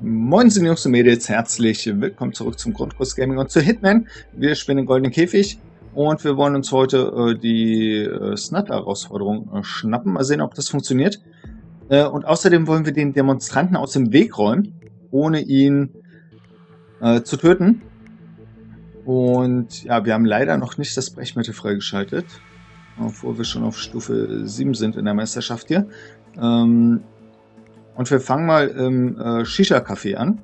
Moin, sind Jungs und Mädels, herzlich willkommen zurück zum Grundkurs Gaming und zu Hitman. Wir spielen den Goldenen Käfig und wir wollen uns heute die Snatter-Herausforderung schnappen. Mal sehen, ob das funktioniert. Und außerdem wollen wir den Demonstranten aus dem Weg räumen, ohne ihn zu töten. Und ja, wir haben leider noch nicht das Brechmittel freigeschaltet, obwohl wir schon auf Stufe 7 sind in der Meisterschaft hier. Und wir fangen mal im Shisha-Café an,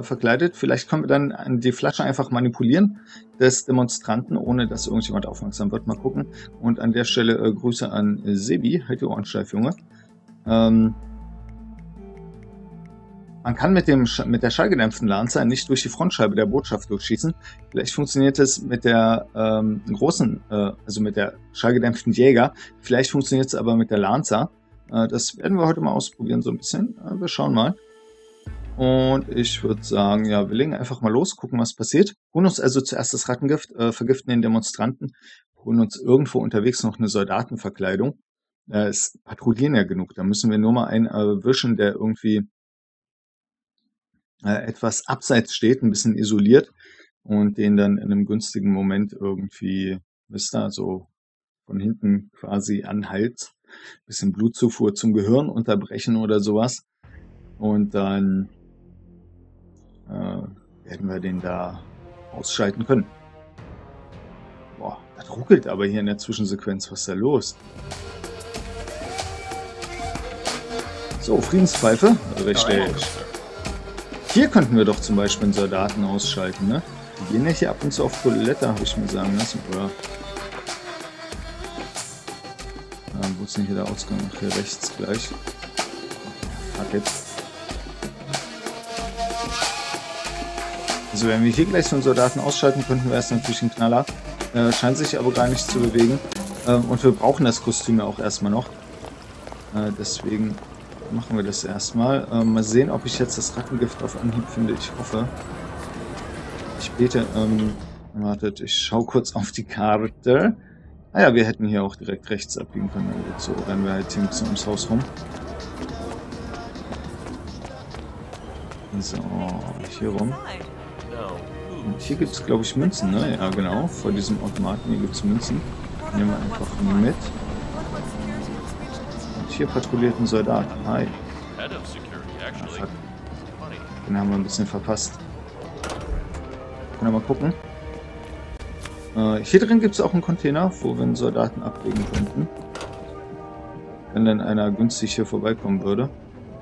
verkleidet. Vielleicht können wir dann die Flasche einfach manipulieren des Demonstranten, ohne dass irgendjemand aufmerksam wird. Mal gucken. Und an der Stelle Grüße an Sebi. Halt die Ohren steif, Junge. Man kann mit der schallgedämpften Lanze nicht durch die Frontscheibe der Botschaft durchschießen. Vielleicht funktioniert es mit der schallgedämpften Jäger. Vielleicht funktioniert es aber mit der Lanza. Das werden wir heute mal ausprobieren, so ein bisschen. Wir schauen mal. Und ich würde sagen, ja, wir legen einfach mal los, gucken, was passiert. Holen uns also zuerst das Rattengift, vergiften den Demonstranten, holen uns irgendwo unterwegs noch eine Soldatenverkleidung. Es patrouillieren ja genug, da müssen wir nur mal einen erwischen, der irgendwie etwas abseits steht, ein bisschen isoliert und den dann in einem günstigen Moment irgendwie, wisst ihr, so von hinten quasi anhalt. Bisschen Blutzufuhr zum Gehirn unterbrechen oder sowas. Und dann werden wir den da ausschalten können. Boah, das ruckelt aber hier in der Zwischensequenz. Was ist da los? So, Friedenspfeife. Richtig. Hier könnten wir doch zum Beispiel einen Soldaten ausschalten, ne? Die gehen ja hier ab und zu auf Toilette, habe ich mir sagen lassen. Oder? Wo ist denn hier der Ausgang? Nach hier rechts gleich. Fuck it. Also wenn wir hier gleich so einen Soldaten ausschalten, könnten wir erst natürlich einen Knaller. Scheint sich aber gar nicht zu bewegen. Und wir brauchen das Kostüm ja auch erstmal noch. Deswegen machen wir das erstmal. Mal sehen, ob ich jetzt das Rattengift auf Anhieb finde. Ich hoffe. Ich bete. Wartet, ich schaue kurz auf die Karte. Naja, wir hätten hier auch direkt rechts abbiegen können. So rennen wir halt hier ein bisschen ums Haus rum. So, hier rum. Und hier gibt es, glaube ich, Münzen, ne? Ja, genau. Vor diesem Automaten hier gibt es Münzen. Nehmen wir einfach mit. Und hier patrouilliert ein Soldat. Hi. Ah, fuck. Den haben wir ein bisschen verpasst. Können wir mal gucken. Hier drin gibt es auch einen Container, wo wir einen Soldaten ablegen könnten. Wenn dann einer günstig hier vorbeikommen würde.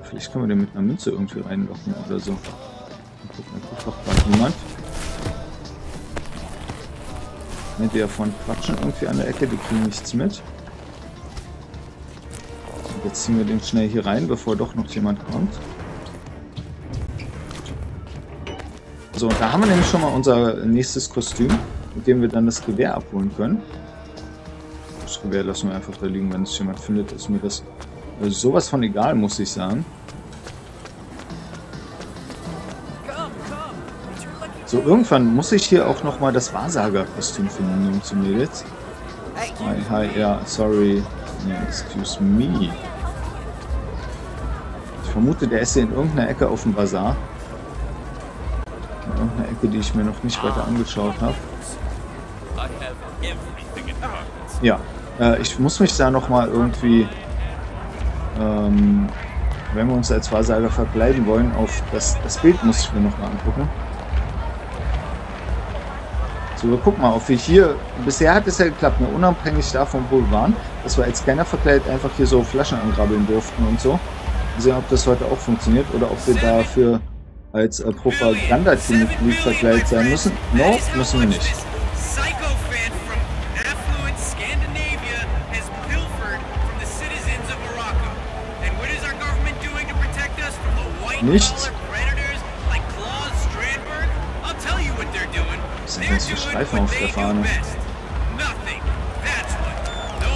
Vielleicht können wir den mit einer Münze irgendwie reinlocken oder so. Dann guckt doch gerade niemand. Wenn die davon quatschen irgendwie an der Ecke, die kriegen nichts mit. Und jetzt ziehen wir den schnell hier rein, bevor doch noch jemand kommt. So, und da haben wir nämlich schon mal unser nächstes Kostüm, mit dem wir dann das Gewehr abholen können. Das Gewehr lassen wir einfach da liegen, wenn es jemand findet, ist mir das sowas von egal, muss ich sagen. So, irgendwann muss ich hier auch nochmal das Wahrsager-Kostüm finden, Jungs und Mädels. Hi, ja, sorry. Nee, excuse me. Ich vermute, der ist hier in irgendeiner Ecke auf dem Bazar. In irgendeiner Ecke, die ich mir noch nicht weiter angeschaut habe. Ja, ich muss mich da nochmal irgendwie, wenn wir uns als Wahrsager verkleiden wollen, auf das Bild muss ich mir nochmal angucken. So, wir gucken mal, ob wir hier, bisher hat es ja geklappt, ne, unabhängig davon, wo wir waren, dass wir als Scanner verkleidet einfach hier so Flaschen angrabbeln durften und so. Mal sehen, ob das heute auch funktioniert oder ob wir dafür als Propaganda-Team-Mitglied verkleidet sein müssen. No, müssen wir nicht. Nichts. Was sind das für Streifen auf der Fahne?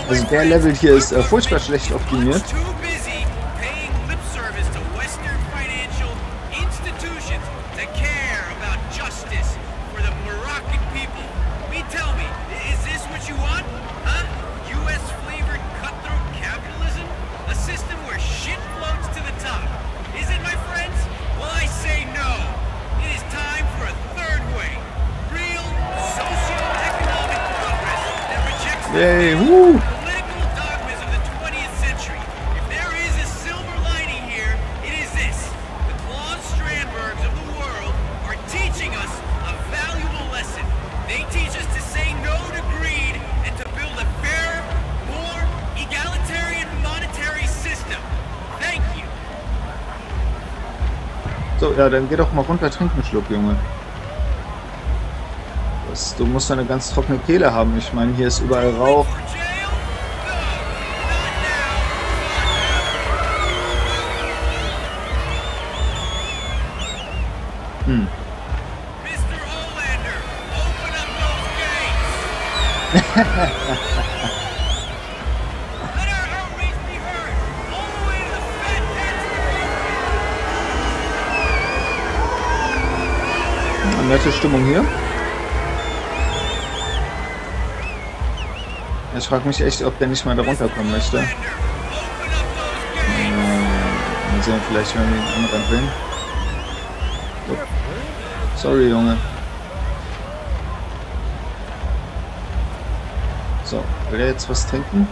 Also der Level hier ist furchtbar schlecht optimiert. Yay, woo! So, ja, dann geh doch mal runter, trink einen Schluck, Junge. Was, du musst eine ganz trockene Kehle haben. Ich meine, hier ist überall Rauch. Hm. Nette Stimmung hier. Ich frage mich echt, ob der nicht mal da runterkommen möchte. Mal sehen, vielleicht werden wir ihn anrennen. Oh. Sorry, Junge. So, will er jetzt was trinken?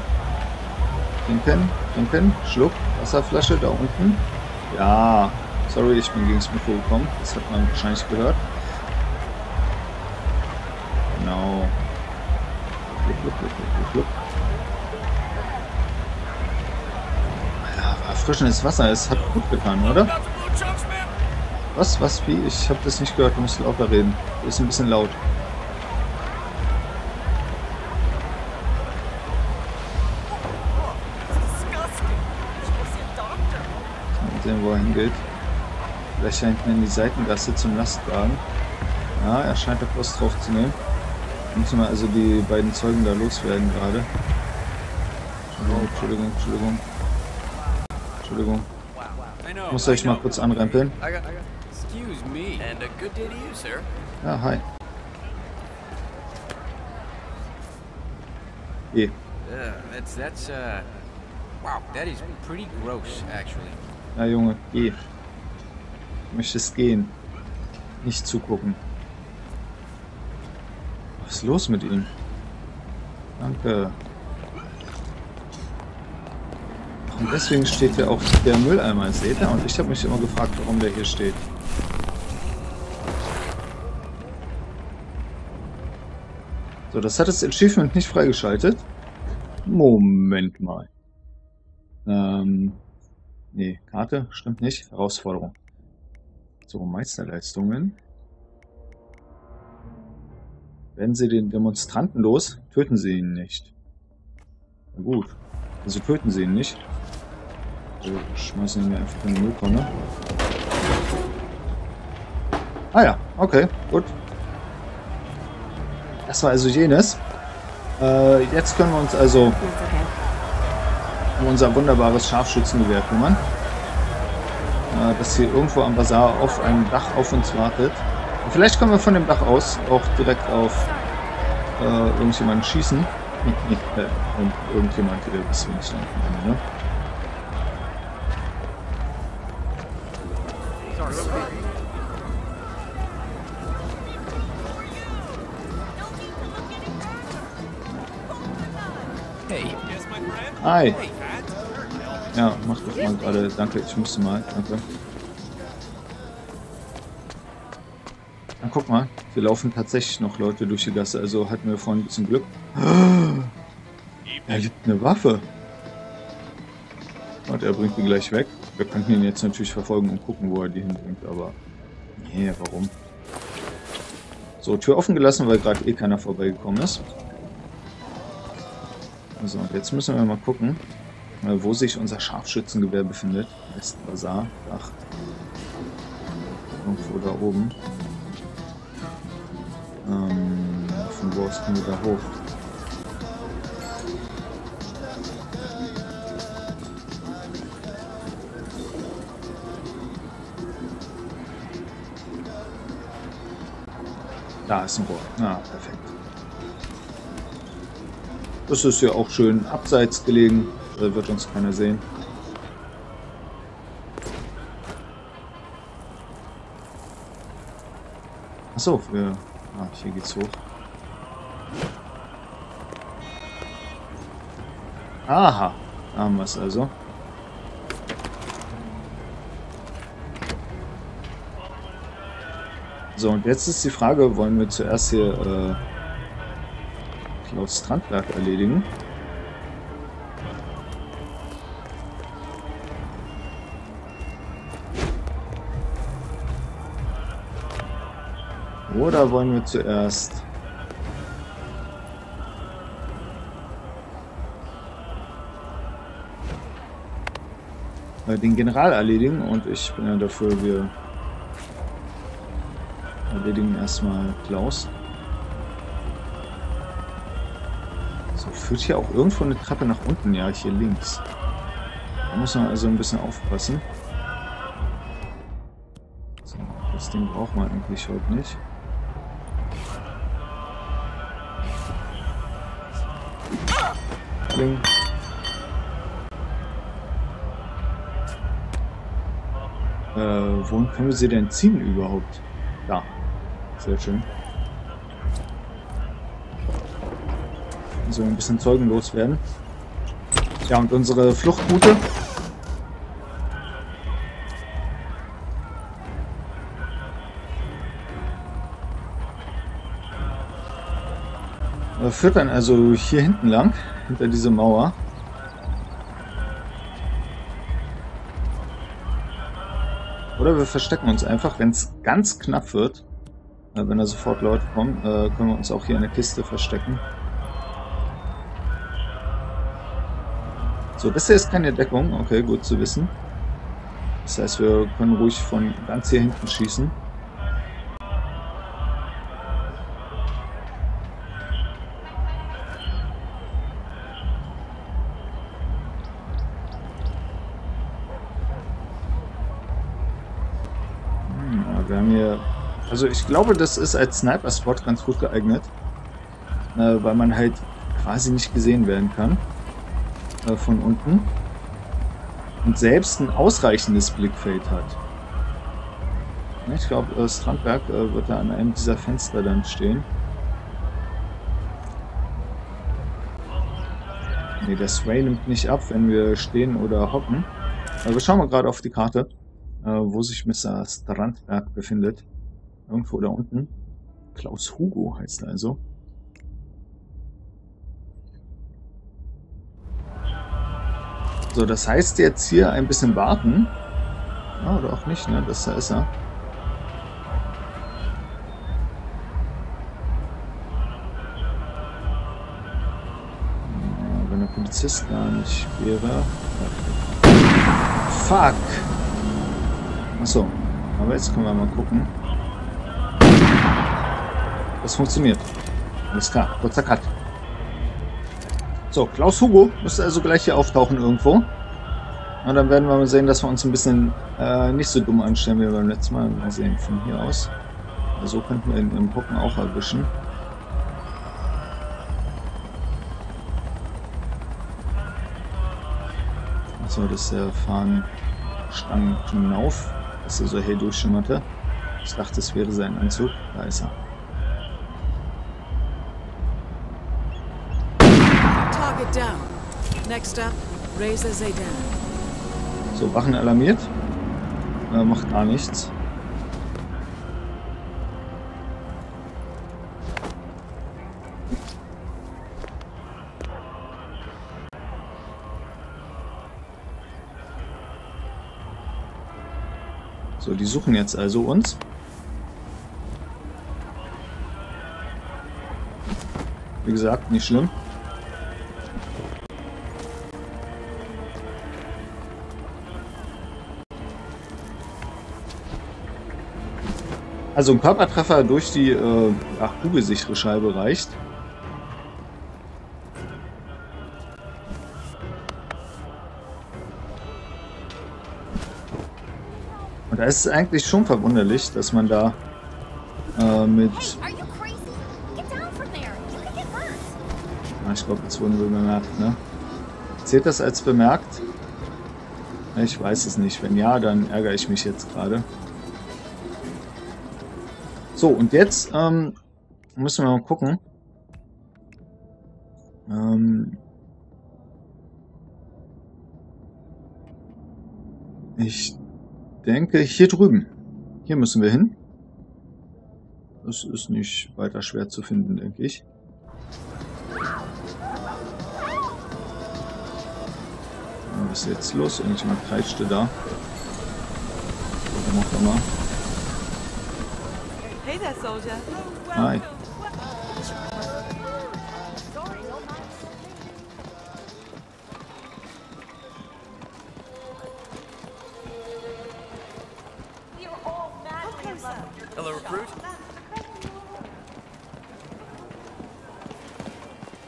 Trinken, Schluck, Wasserflasche da unten. Ja, sorry, ich bin gegen das Mikro gekommen. Das hat man wahrscheinlich gehört. Genau. Flup. Ja, erfrischendes Wasser, es hat gut getan, oder? Was, wie? Ich habe das nicht gehört, du musst lauter reden. Das ist ein bisschen laut. Mal sehen, wo er hingeht. Vielleicht hinten in die Seitengasse zum Lastwagen. Ja, er scheint doch was drauf zu nehmen. Müssen wir also die beiden Zeugen da loswerden gerade. Entschuldigung. Ich muss euch mal kurz anrempeln. Ja, hi. Hey. Ja, Junge, geh. Du möchtest gehen. Nicht zugucken. Was ist los mit ihm? Danke. Und deswegen steht hier auch der Mülleimer, seht ihr? Und ich habe mich immer gefragt, warum der hier steht. So, das hat das Achievement nicht freigeschaltet. Moment mal. Nee, Karte, stimmt nicht. Herausforderung. So, Meisterleistungen. Werden Sie den Demonstranten los, töten Sie ihn nicht. Na gut, also töten Sie ihn nicht. Also schmeißen ihn mir einfach in die Mülltonne. Ah ja, okay, gut. Das war also jenes. Jetzt können wir uns also um unser wunderbares Scharfschützengewehr kümmern. Das hier irgendwo am Bazar auf einem Dach auf uns wartet. Vielleicht können wir von dem Dach aus auch direkt auf irgendjemanden schießen. Und irgendjemand, der bis nicht landen, ne? Hi! Ja, mach doch mal gerade. Danke, ich musste mal. Danke. Dann guck mal, hier laufen tatsächlich noch Leute durch die Gasse, also hatten wir vorhin ein bisschen Glück. Er gibt eine Waffe. Und er bringt die gleich weg. Wir könnten ihn jetzt natürlich verfolgen und gucken, wo er die hinbringt, aber... Nee, warum? So, Tür offen gelassen, weil gerade eh keiner vorbeigekommen ist. So, und jetzt müssen wir mal gucken, wo sich unser Scharfschützengewehr befindet. Westbazar, Dach. Irgendwo da oben. Von wo aus können wir da hoch? Da ist ein Rohr. Na, perfekt. Das ist ja auch schön abseits gelegen. Da wird uns keiner sehen. Achso, wir... Ah, hier geht's hoch. Aha, haben wir es also. So, und jetzt ist die Frage, wollen wir zuerst hier Claus Strandberg erledigen? Oder wollen wir zuerst... den General erledigen? Und ich bin ja dafür, wir erledigen erstmal Claus. So, führt hier auch irgendwo eine Treppe nach unten? Ja, hier links. Da muss man also ein bisschen aufpassen. So, das Ding braucht man eigentlich heute nicht. Kling. Wohin können wir sie denn ziehen überhaupt? Da. Sehr schön. So, ein bisschen Zeugen loswerden. Ja, und unsere Fluchtroute. Führt dann also hier hinten lang, hinter diese Mauer. Oder wir verstecken uns einfach, wenn es ganz knapp wird, wenn da sofort Leute kommen, können wir uns auch hier eine Kiste verstecken. So, das hier ist keine Deckung, okay, gut zu wissen. Das heißt, wir können ruhig von ganz hier hinten schießen. Also ich glaube, das ist als Sniper-Spot ganz gut geeignet, weil man halt quasi nicht gesehen werden kann von unten und selbst ein ausreichendes Blickfeld hat. Ich glaube, Strandberg wird da an einem dieser Fenster dann stehen. Ne, der Sway nimmt nicht ab, wenn wir stehen oder hocken. Aber wir schauen mal gerade auf die Karte, wo sich Mr. Strandberg befindet. Irgendwo da unten. Claus Hugo heißt er also. So, das heißt jetzt hier ein bisschen warten. Ja, oder auch nicht, ne? Das da ist er. Ja, wenn der Polizist gar nicht wäre. Fuck! Achso, aber jetzt können wir mal gucken. Das funktioniert. Alles klar, kurzer Cut. So, Claus Hugo müsste also gleich hier auftauchen irgendwo. Und dann werden wir mal sehen, dass wir uns ein bisschen nicht so dumm anstellen wie beim letzten Mal. Mal sehen, von hier aus. So könnten wir ihn im Pocken auch erwischen. Achso, das ist der Fahnenstangen hinauf, dass er so hell durchschimmerte. Ich dachte, es wäre sein Anzug. Da ist er. Next up, Reza Zaydan. So, Wachen alarmiert. Macht gar nichts. So, die suchen jetzt also uns. Wie gesagt, nicht schlimm. Also ein Körpertreffer durch die kugelsichere Scheibe reicht. Und da ist es eigentlich schon verwunderlich, dass man da mit... Ich glaube, jetzt wurden wir bemerkt, ne? Zählt das als bemerkt? Ich weiß es nicht. Wenn ja, dann ärgere ich mich jetzt gerade. So, und jetzt müssen wir mal gucken. Ich denke, hier drüben. Hier müssen wir hin. Das ist nicht weiter schwer zu finden, denke ich. Was ist jetzt los? Irgendjemand kreischte da. Warum auch immer. Hey there, Soldier. Hi. Hello, Recruit.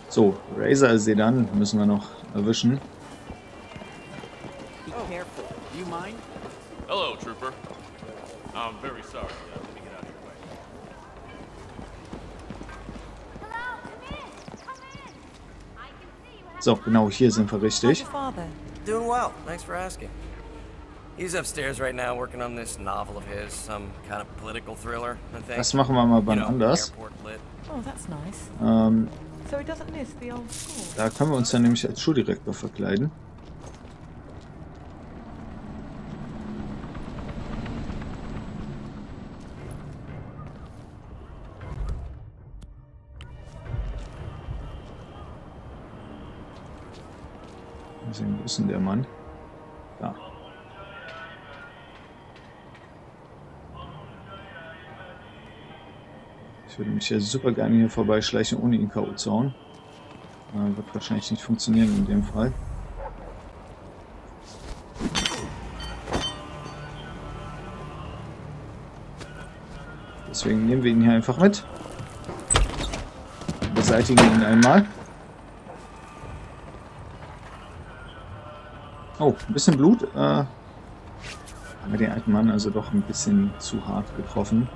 So, Reza Zaydan müssen wir noch erwischen. Hello, Trooper. I'm very sorry. Let me get out of your way. Hello, come in. Come in. I can see you have... So, genau, hier sind wir richtig. Doing well. Thanks for asking. He's upstairs right now working on this novel of his, some kind of political thriller, I think. Das machen wir mal wann anders. Oh, that's nice. So he doesn't miss the old school. Da können wir uns dann nämlich als Schuldirektor verkleiden. Wo ist denn der Mann? Da. Ich würde mich ja super gerne hier vorbeischleichen, ohne ihn K.O. zu hauen. Wird wahrscheinlich nicht funktionieren in dem Fall. Deswegen nehmen wir ihn hier einfach mit. Beseitigen ihn einmal. Oh, ein bisschen Blut. Haben wir den alten Mann also doch ein bisschen zu hart getroffen.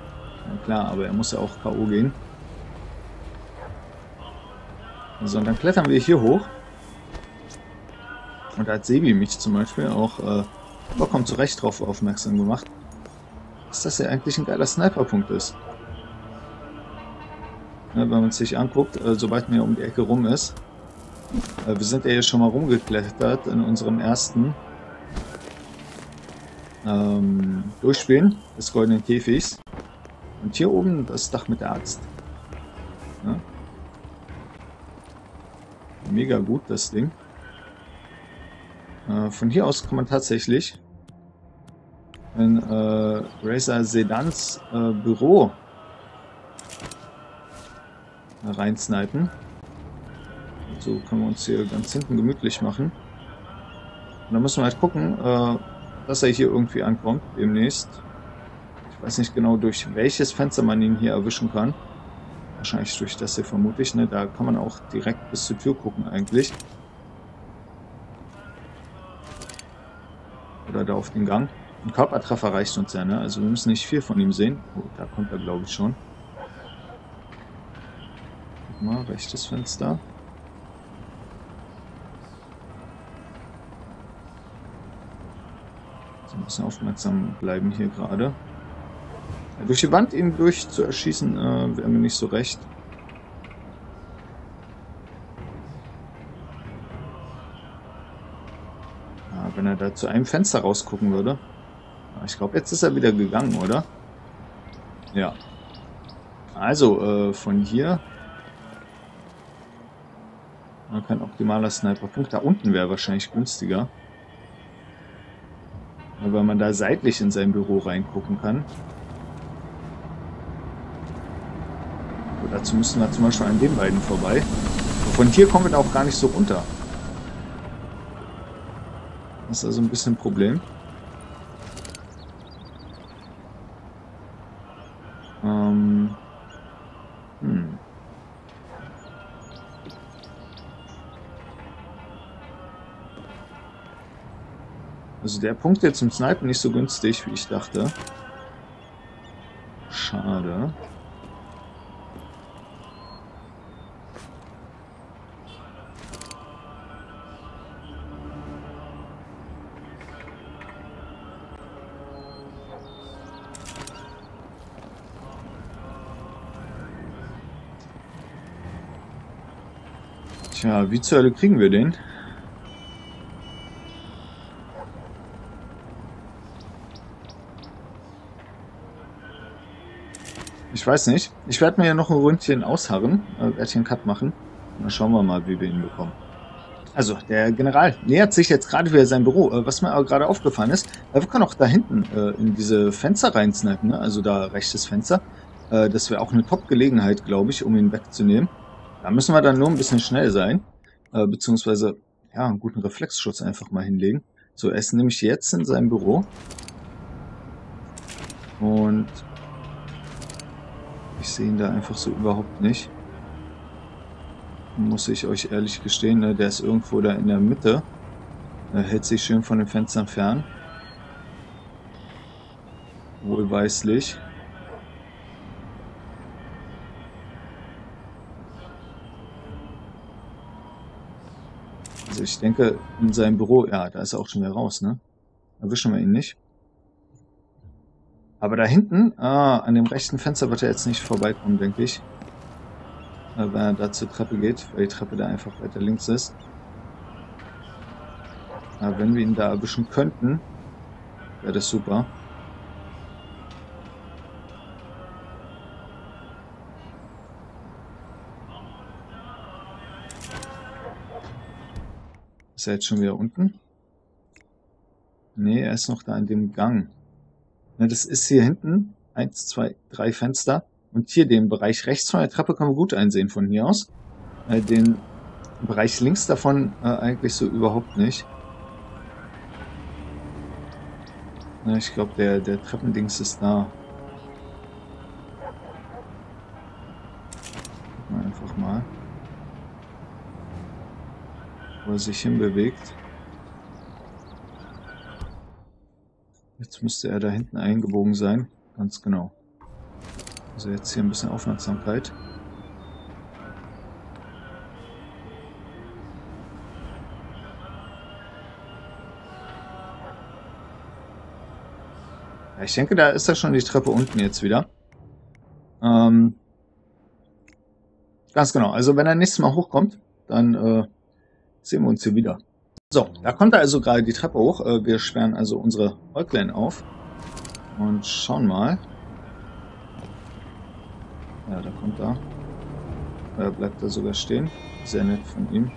Na klar, aber er muss ja auch K.O. gehen. So, und dann klettern wir hier hoch. Und da hat Sebi mich zum Beispiel auch vollkommen zu Recht drauf aufmerksam gemacht, dass das ja eigentlich ein geiler Sniperpunkt ist. Ne, wenn man es sich anguckt, sobald man hier um die Ecke rum ist. Wir sind ja hier schon mal rumgeklettert in unserem ersten Durchspielen des Goldenen Käfigs. Und hier oben das Dach mit der Axt. Ja. Mega gut, das Ding. Von hier aus kann man tatsächlich in Reza Zaydans Büro reinsnipen. So können wir uns hier ganz hinten gemütlich machen. Und dann müssen wir halt gucken, dass er hier irgendwie ankommt demnächst. Ich weiß nicht genau, durch welches Fenster man ihn hier erwischen kann. Wahrscheinlich durch das hier vermutlich. Ne? Da kann man auch direkt bis zur Tür gucken eigentlich. Oder da auf den Gang. Ein Körpertreffer reicht uns ja, ne? Also wir müssen nicht viel von ihm sehen. Oh, da kommt er, glaube ich, schon. Guck mal, rechtes Fenster. Wir müssen aufmerksam bleiben hier gerade. Ja, durch die Wand eben durch zu erschießen, wäre mir nicht so recht. Ja, wenn er da zu einem Fenster rausgucken würde. Ja, ich glaube, jetzt ist er wieder gegangen, oder? Ja. Also, von hier. Kein optimaler Sniperpunkt. Da unten wäre wahrscheinlich günstiger. Weil man da seitlich in sein Büro reingucken kann. So, dazu müssen wir zum Beispiel an den beiden vorbei. Von hier kommen wir da auch gar nicht so runter. Das ist also ein bisschen ein Problem. Also der Punkt jetzt zum Snipen nicht so günstig, wie ich dachte. Schade. Tja, wie zur Hölle kriegen wir den? Ich weiß nicht. Ich werde mir ja noch ein Ründchen ausharren, werde hier einen Cut machen. Dann schauen wir mal, wie wir ihn bekommen. Also, der General nähert sich jetzt gerade wieder sein Büro. Was mir aber gerade aufgefallen ist, wir können auch da hinten in diese Fenster reinsnipen, ne? Also da rechtes Fenster. Das wäre auch eine Top-Gelegenheit, glaube ich, um ihn wegzunehmen. Da müssen wir dann nur ein bisschen schnell sein, beziehungsweise ja, einen guten Reflexschutz einfach mal hinlegen. So, er ist nämlich jetzt in seinem Büro. Und ich sehe ihn da einfach so überhaupt nicht. Muss ich euch ehrlich gestehen, ne? Der ist irgendwo da in der Mitte. Er hält sich schön von den Fenstern fern. Wohlweislich. Also ich denke, in seinem Büro, ja, da ist er auch schon wieder raus, ne? Erwischen wir ihn nicht. Aber da hinten, an dem rechten Fenster wird er jetzt nicht vorbeikommen, denke ich. Wenn er da zur Treppe geht, weil die Treppe da einfach weiter links ist. Aber wenn wir ihn da erwischen könnten, wäre das super. Ist er jetzt schon wieder unten? Nee, er ist noch da in dem Gang. Na, das ist hier hinten. 1, 2, 3 Fenster. Und hier den Bereich rechts von der Treppe können wir gut einsehen von hier aus. Den Bereich links davon eigentlich so überhaupt nicht. Na, ich glaube, der Treppendings ist da. Einfach mal. Wo er sich hinbewegt. Jetzt müsste er da hinten eingebogen sein. Ganz genau. Also jetzt hier ein bisschen Aufmerksamkeit. Ja, ich denke, da ist ja schon die Treppe unten jetzt wieder. Ganz genau. Also wenn er nächstes Mal hochkommt, dann sehen wir uns hier wieder. So, da kommt also gerade die Treppe hoch. Wir sperren also unsere Äuglein auf. Und schauen mal. Ja, da kommt er. Er bleibt da sogar stehen. Sehr nett von ihm.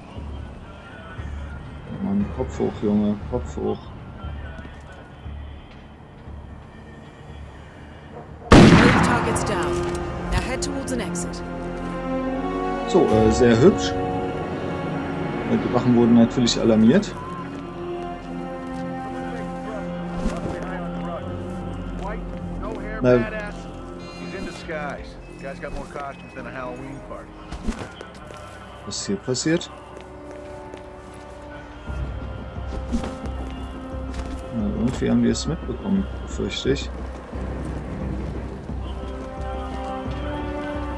Mann, Kopf hoch, Junge. Kopf hoch. So, sehr hübsch. Die Wachen wurden natürlich alarmiert. Was hier passiert? Na, irgendwie haben die es mitbekommen, befürchte ich.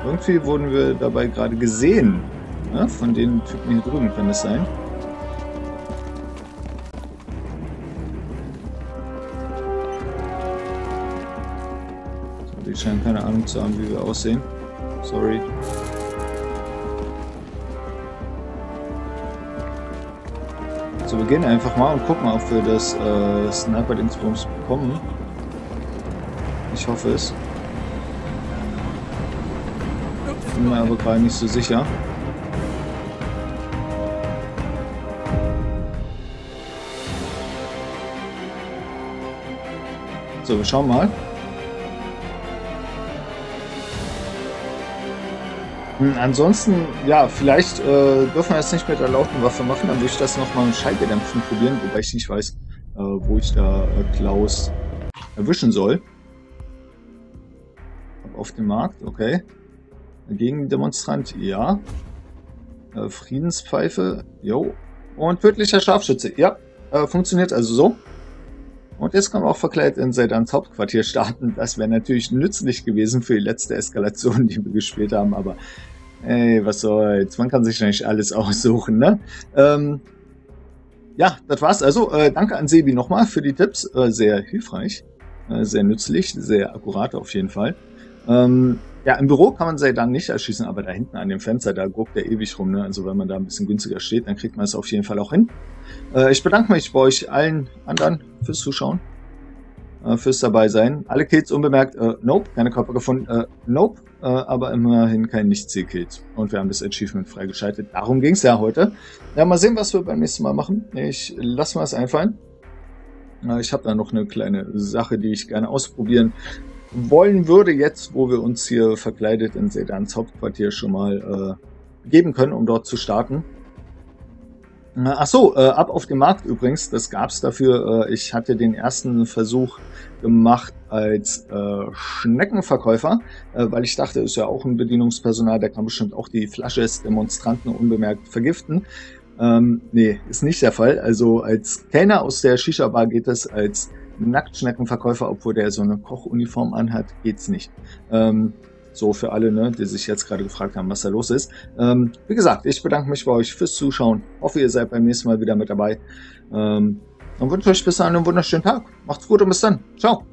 Irgendwie wurden wir dabei gerade gesehen. Ja, von den Typen hier drüben kann es sein. Die scheinen keine Ahnung zu haben, wie wir aussehen. Sorry. So, wir gehen einfach mal und gucken, ob wir das Sniper-Dingsbums bekommen. Ich hoffe es. Bin mir aber gerade nicht so sicher. So, wir schauen mal. Ansonsten, ja, vielleicht dürfen wir das nicht mit der lauten Waffe machen, dann würde ich das nochmal mit Schallgedämpfen probieren, wobei ich nicht weiß, wo ich da Claus erwischen soll. Auf dem Markt, okay. Gegendemonstrant, ja. Friedenspfeife, jo. Und tödlicher Scharfschütze, ja. Funktioniert also so. Und jetzt können wir auch verkleidet in Zaydans Hauptquartier starten. Das wäre natürlich nützlich gewesen für die letzte Eskalation, die wir gespielt haben. Aber ey, was soll's. Man kann sich nicht alles aussuchen, ne? Ja, das war's. Also danke an Sebi nochmal für die Tipps. Sehr hilfreich, sehr nützlich, sehr akkurat auf jeden Fall. Ja, im Büro kann man Zaydan nicht erschießen, aber da hinten an dem Fenster, da guckt er ewig rum, ne? Also wenn man da ein bisschen günstiger steht, dann kriegt man es auf jeden Fall auch hin. Ich bedanke mich bei euch allen anderen fürs Zuschauen. fürs Dabeisein. Alle Kills unbemerkt. Nope, keine Körper gefunden. Nope, aber immerhin kein Nicht-Ziel-Kills. Und wir haben das Achievement freigeschaltet. Darum ging es ja heute. Ja, mal sehen, was wir beim nächsten Mal machen. Ich lasse mal es einfallen. Ich habe da noch eine kleine Sache, die ich gerne ausprobieren wollen würde, jetzt, wo wir uns hier verkleidet in Zaydans Hauptquartier schon mal begeben können, um dort zu starten. Achso, ab auf den Markt übrigens, das gab es dafür. Ich hatte den ersten Versuch gemacht als Schneckenverkäufer, weil ich dachte, ist ja auch ein Bedienungspersonal, der kann bestimmt auch die Flasche des Demonstranten unbemerkt vergiften. Nee, ist nicht der Fall. Also als Kellner aus der Shisha-Bar geht das, als Nacktschneckenverkäufer, obwohl der so eine Kochuniform anhat, geht's nicht. So für alle, ne, die sich jetzt gerade gefragt haben, was da los ist. Wie gesagt, ich bedanke mich bei euch fürs Zuschauen. Hoffe, ihr seid beim nächsten Mal wieder mit dabei. Und wünsche euch bis dahin einen wunderschönen Tag. Macht's gut und bis dann. Ciao.